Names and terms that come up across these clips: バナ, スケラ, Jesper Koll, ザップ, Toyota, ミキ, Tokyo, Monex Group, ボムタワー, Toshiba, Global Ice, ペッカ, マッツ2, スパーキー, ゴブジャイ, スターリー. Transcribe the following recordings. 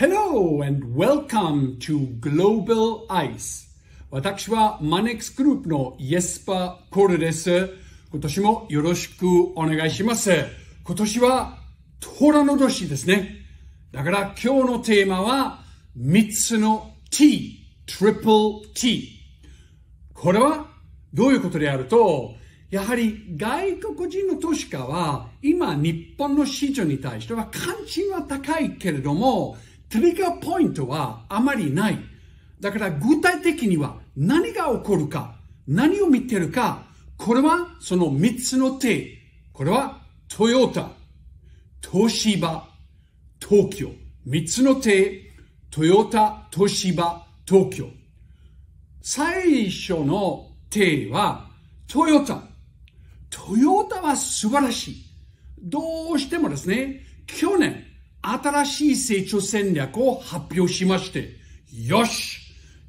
Hello and welcome to Global Ice。 私はマネックスグループのイエスパー・コールです。今年もよろしくお願いします。今年は虎の年ですね。だから今日のテーマは3つの T、Triple T。これはどういうことであると、やはり外国人の投資家は今日本の市場に対しては関心は高いけれども、トリガーポイントはあまりない。だから具体的には何が起こるか、何を見てるか、これはその3つの T。これはトヨタ、東芝、東京。3つの T、トヨタ、東芝、東京。最初の T はトヨタ。トヨタは素晴らしい。どうしてもですね、去年、新しい成長戦略を発表しまして、よし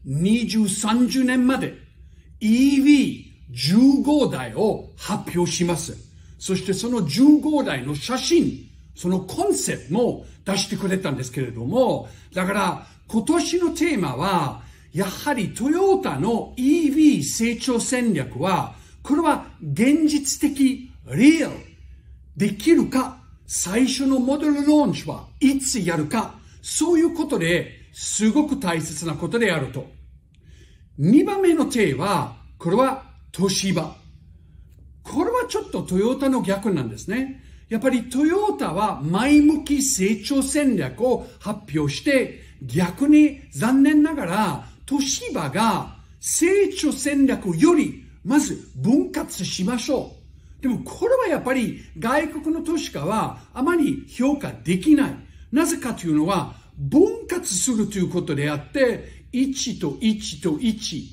!2030 年まで EV15 台を発表します。そしてその15台の写真、そのコンセプトも出してくれたんですけれども、だから今年のテーマは、やはりトヨタの EV 成長戦略は、これは現実的、リアル、できるか、最初のモデルローンチはいつやるか、そういうことですごく大切なことであると。2番目の T は、これは東芝。これはちょっとトヨタの逆なんですね。やっぱりトヨタは前向き成長戦略を発表して、逆に残念ながら東芝が成長戦略よりまず分割しましょう。でもこれはやっぱり外国の投資家はあまり評価できない。なぜかというのは分割するということであって、1と1と1。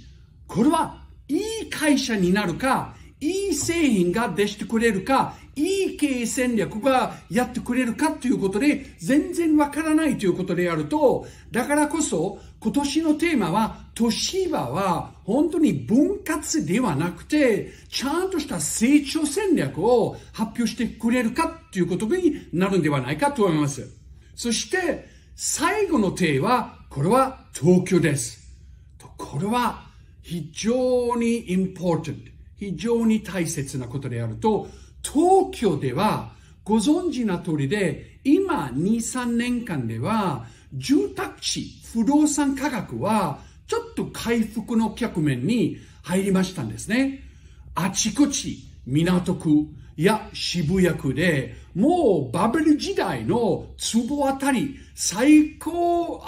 これはいい会社になるか、いい製品が出してくれるか、いい経営戦略がやってくれるかということで全然わからないということであると、だからこそ今年のテーマは、東芝は本当に分割ではなくて、ちゃんとした成長戦略を発表してくれるかということになるんではないかと思います。そして最後のテーマは、これは東京です。これは非常に important。非常に大切なことであると、東京ではご存知な通りで、今 2,3 年間では住宅地、不動産価格はちょっと回復の局面に入りましたんですね。あちこち港区や渋谷区でもうバブル時代の坪あたり最高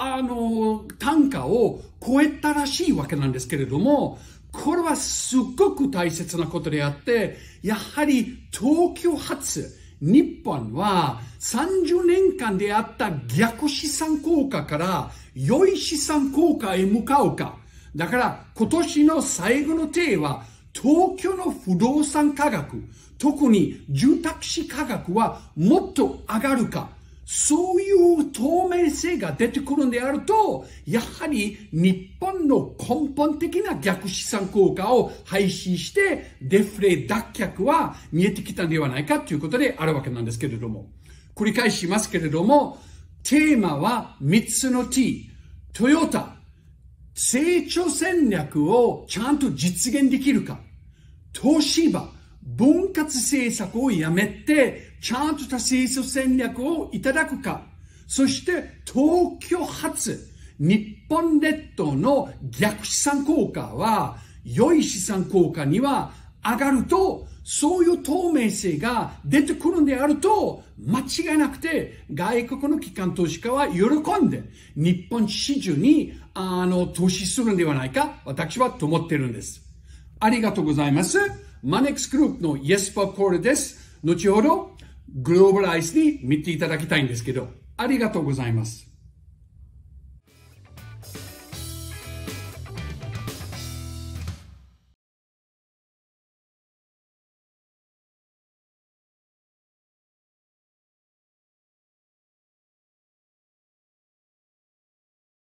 単価を超えたらしいわけなんですけれども、これはすっごく大切なことであって、やはり東京発、日本は30年間であった逆資産効果から良い資産効果へ向かうか。だから今年の最後のテーマは、東京の不動産価格、特に住宅地価格はもっと上がるか。そういう透明性が出てくるんであると、やはり日本の根本的な逆資産効果を廃止して、デフレ脱却は見えてきたんではないかということであるわけなんですけれども。繰り返しますけれども、テーマは3つの T、トヨタ、成長戦略をちゃんと実現できるか、東芝、分割政策をやめて、ちゃんとした成長戦略をいただくか。そして、東京発、日本列島の逆資産効果は、良い資産効果には上がると、そういう透明性が出てくるんであると、間違いなくて、外国の機関投資家は喜んで、日本市場に、投資するんではないか、私はと思っているんです。ありがとうございます。マネックスグループのイエスパー・コールです。後ほどグローバルアイスに見ていただきたいんですけど、ありがとうございます。